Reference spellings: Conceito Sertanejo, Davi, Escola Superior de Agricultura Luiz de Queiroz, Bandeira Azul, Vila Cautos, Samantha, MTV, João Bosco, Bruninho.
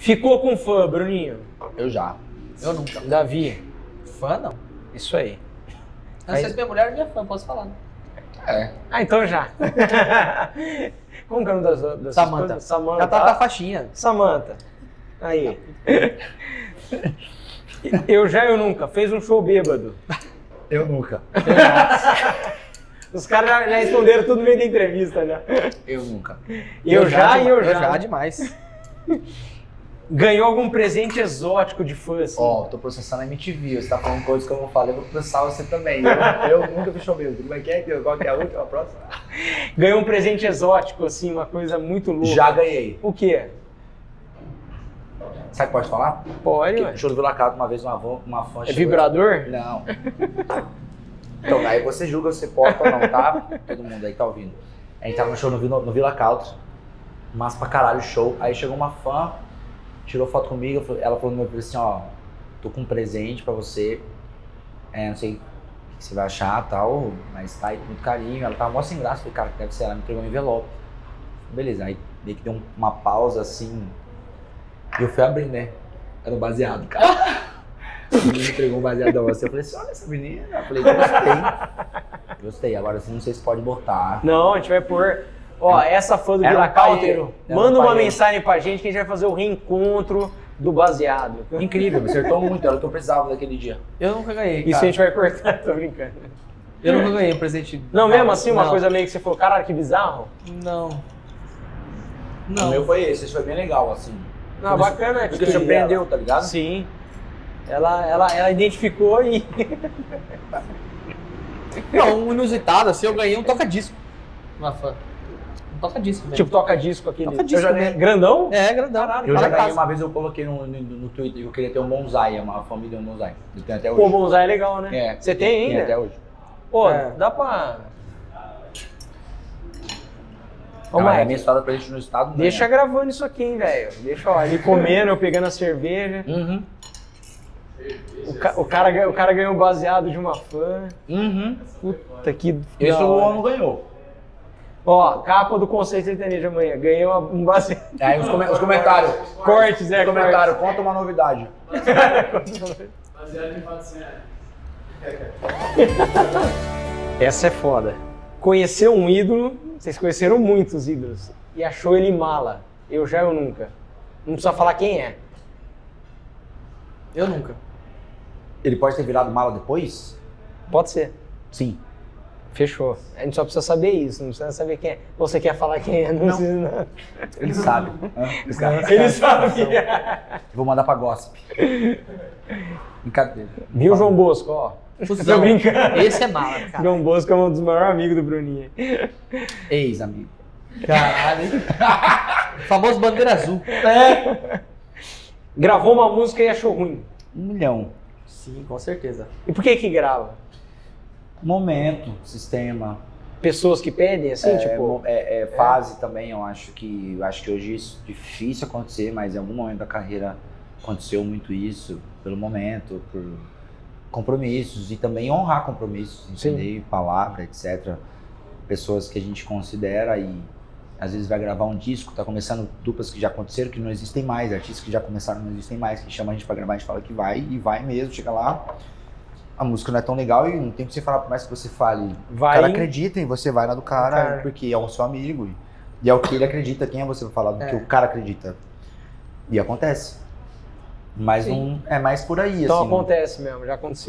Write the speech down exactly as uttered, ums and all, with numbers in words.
Ficou com fã, Bruninho? Eu já. Eu nunca. Davi? Fã não? Isso aí. Não sei se minha mulher é minha fã, posso falar, né? É. Ah, então já. Como que é o nome das coisas? Samantha. Samantha. Ela tá com a faixinha. Samantha. Aí. Eu já, eu nunca. Fez um show bêbado. Eu nunca. Os caras já, já responderam tudo no meio da entrevista, né? Eu nunca. Eu, eu já, já e eu já. Eu já demais. Ganhou algum presente exótico de fã, assim? Ó, oh, tô processando a M T V, você tá falando coisas que eu não falei, eu vou processar você também. Eu, eu nunca vi show mesmo. Como é que é? Qual que é a última, a próxima? Ganhou um presente exótico, assim, uma coisa muito louca. Já ganhei. O quê? Sabe o que pode falar? Pode, ué. Show do Vila Cautos, uma vez uma, uma fã... É vibrador? Eu... Não. Então, aí você julga se porta ou não, tá? Todo mundo aí que tá ouvindo. A gente tava no show no, no, no Vila Cautos, mas pra caralho, show. Aí chegou uma fã... Tirou foto comigo, ela falou no meu perfil assim, ó, tô com um presente pra você, é, não sei o que você vai achar tal, mas tá aí com muito carinho. Ela tava mó sem graça, falei, cara, deve ser, ela me entregou um envelope. Beleza, aí meio que deu uma pausa assim, e eu fui abrir, né? Era um baseado, cara. Ele me entregou um baseado a você, eu falei assim, olha essa menina, eu falei, gostei, gostei, agora assim, não sei se pode botar. Não, a gente vai pôr... Ó, essa fã do Vila Cautos, manda uma mensagem pra gente que a gente vai fazer o reencontro do baseado. Incrível, me acertou muito, era o que eu precisava daquele dia. Eu nunca ganhei, cara. Isso a gente vai cortar, tô brincando. Eu nunca ganhei um presente... Não, mesmo assim, uma coisa meio que você falou, caralho, que bizarro? Não. Não. O meu foi esse, esse foi bem legal, assim. Não, bacana. Porque te surpreendeu, tá ligado? Sim. Ela, ela, ela identificou e... Não, um inusitado, assim, eu ganhei um toca-disco. Uma fã. Toca disco mesmo. Tipo, toca disco aquele. Toca disco, eu já ganhei... Grandão? É, grandão. Caralho, eu já ganhei uma vez, eu coloquei no, no, no Twitter, eu queria ter um bonsai, uma família de um bonsai. Eu tenho até hoje. Pô, bonsai é legal, né? É, você tem ainda? Tem até hoje. Pô, é. Dá pra... Não, é minha história pra gente no estado. Deixa né? Gravando isso aqui, hein, velho. Deixa, ó, ele comendo, eu pegando a cerveja. Uhum. O, ca o, cara, o cara ganhou baseado de uma fã. Uhum. Puta que... Esse o ano ganhou. Ó, capa do Conceito Sertanejo de amanhã, ganhei uma, um baseado. É, os, com os comentários. Cortes, é, comentário. Cortes. Conta uma novidade. Baseado em fatos reais. Essa é foda. Conheceu um ídolo, vocês conheceram muitos ídolos, e achou ele mala. Eu já, eu nunca. Não precisa falar quem é. Eu nunca. Ele pode ter virado mala depois? Pode ser. Sim. Fechou. A gente só precisa saber isso, não precisa saber quem é. Você quer falar quem é? Não, não. Precisa, não. Ele sabe. Ele sabe. Ele sabe. Vou mandar pra gossip. Brincadeira. Viu o João Bosco, ó? Fusão. Tô brincando. Esse é mala, cara. João Bosco é um dos maiores amigos do Bruninho. Ex-amigo. Caralho. Famoso Bandeira Azul. É. Gravou uma música e achou ruim. Um milhão. Sim, com certeza. E por que que grava? Momento, sistema. Pessoas que pedem, assim, é, tipo... É, é fase é. Também, eu acho que eu acho que hoje isso é difícil acontecer, mas em algum momento da carreira aconteceu muito isso, pelo momento, por compromissos, e também honrar compromissos, entender, palavra, etcétera. Pessoas que a gente considera e às vezes vai gravar um disco, tá começando duplas que já aconteceram, que não existem mais, artistas que já começaram não existem mais, que chama a gente pra gravar, a gente fala que vai, e vai mesmo, chega lá... A música não é tão legal e não tem o que você falar, por mais que você fale. Vai, o cara acredita em você, vai na do cara, cara, porque é o seu amigo. E é o que ele acredita, quem é você pra falar do é. Que o cara acredita. E acontece. Mas não, é mais por aí, então, assim. Então acontece mesmo, já aconteceu.